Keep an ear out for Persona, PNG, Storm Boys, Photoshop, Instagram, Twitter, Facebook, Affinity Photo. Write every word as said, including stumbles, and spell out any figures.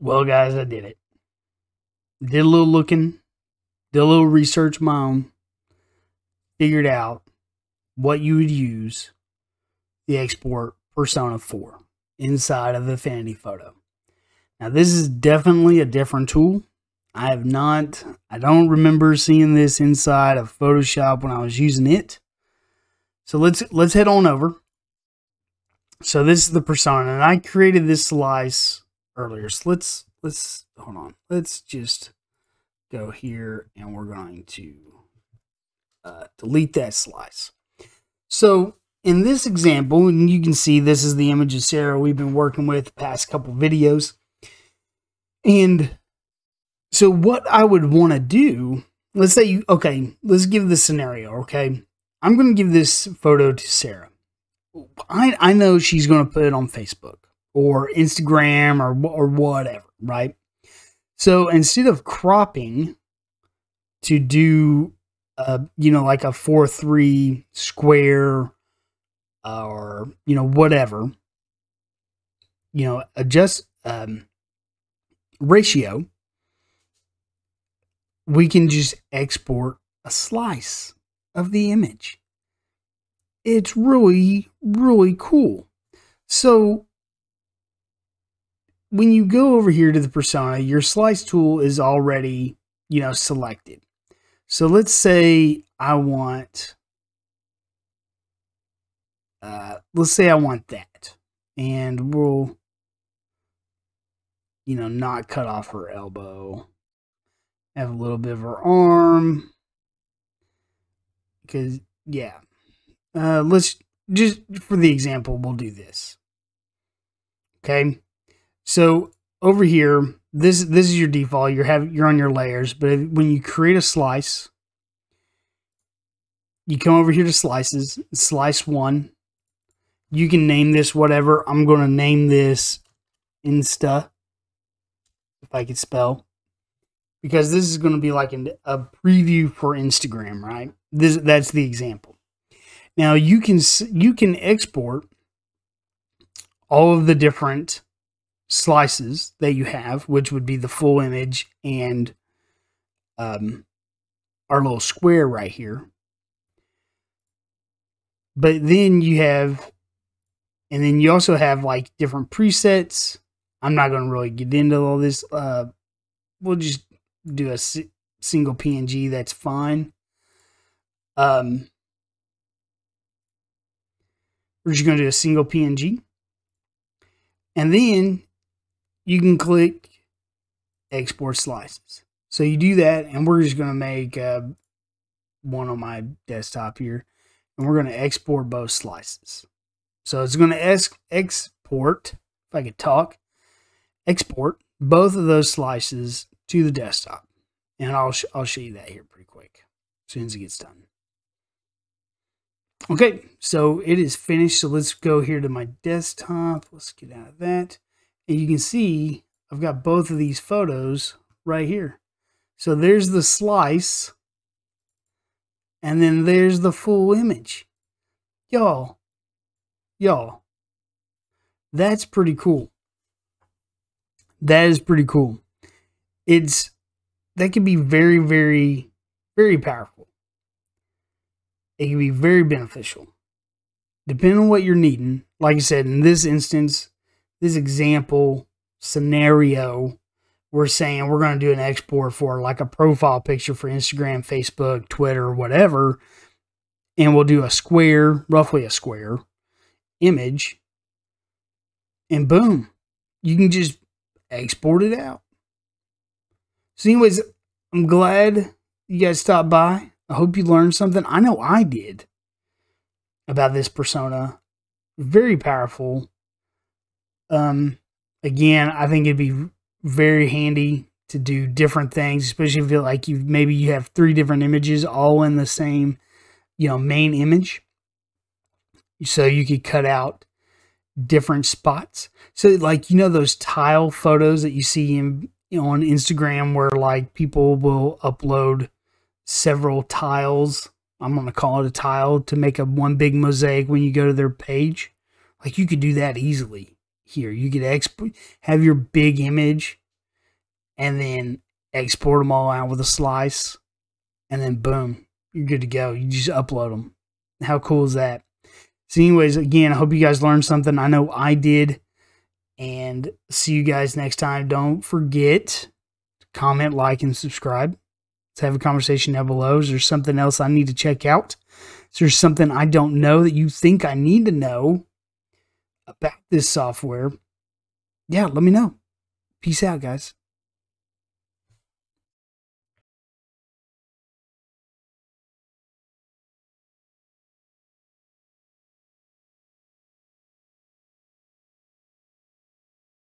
Well, guys, I did it. Did a little looking, did a little research my own, figured out what you would use the export persona for inside of Affinity Photo. Now, this is definitely a different tool. I have not, I don't remember seeing this inside of Photoshop when I was using it. So let's, let's head on over. So this is the persona, and I created this slice earlier. So let's, let's, hold on. Let's just go here, and we're going to uh, delete that slice. So in this example, and you can see this is the image of Sarah we've been working with the past couple videos. And so what I would want to do, let's say you, okay, let's give this scenario, okay? I'm going to give this photo to Sarah. I, I know she's going to put it on Facebook or Instagram or, or whatever, right? So instead of cropping to do, uh, you know, like a four three square uh, or, you know, whatever, you know, adjust um, ratio, we can just export a slice of the image. It's really, really cool. So when you go over here to the persona, your slice tool is already, you know, selected. So let's say I want, uh, let's say I want that, and we'll, you know, not cut off her elbow. Have a little bit of her arm. Because, yeah. Uh, let's just, for the example, we'll do this. Okay. So over here, this this is your default. You're have you're on your layers, but if, when you create a slice, you come over here to slices, slice one. You can name this whatever. I'm gonna name this Insta, if I could spell, because this is gonna be like an, a preview for Instagram, right? This that's the example. Now you can you can export all of the different slices that you have, which would be the full image and um, our little square right here. But then you have, and then you also have like different presets. I'm not going to really get into all this. Uh, we'll just do a si single P N G. That's fine. Um, we're just going to do a single P N G. And then you can click export slices. So you do that, and we're just going to make uh, one on my desktop here. And we're going to export both slices. So it's going to export, if I could talk, export both of those slices to the desktop. And I'll, sh I'll show you that here pretty quick, as soon as it gets done. Okay, so it is finished. So let's go here to my desktop. Let's get out of that. And you can see I've got both of these photos right here. So there's the slice. And then there's the full image. Y'all, y'all, that's pretty cool. That is pretty cool. It's, that can be very, very, very powerful. It can be very beneficial, depending on what you're needing. Like I said, in this instance, this example scenario, we're saying we're going to do an export for like a profile picture for Instagram, Facebook, Twitter, whatever. And we'll do a square, roughly a square image. And boom, you can just export it out. So anyways, I'm glad you guys stopped by. I hope you learned something. I know I did about this persona. Very powerful. Um, again, I think it'd be very handy to do different things, especially if you like you maybe you have three different images all in the same, you know, main image. So you could cut out different spots. So like, you know, those tile photos that you see in, you know, on Instagram where like people will upload several tiles, I'm going to call it a tile, to make a one big mosaic when you go to their page. Like you could do that easily here. You could export, have your big image and then export them all out with a slice, and then boom, you're good to go. You just upload them. How cool is that? So anyways, again, I hope you guys learned something. I know I did. And see you guys next time. Don't forget to comment, like, and subscribe. Let's have a conversation down below. Is there something else I need to check out? Is there something I don't know that you think I need to know about this software? Yeah, let me know. Peace out, guys.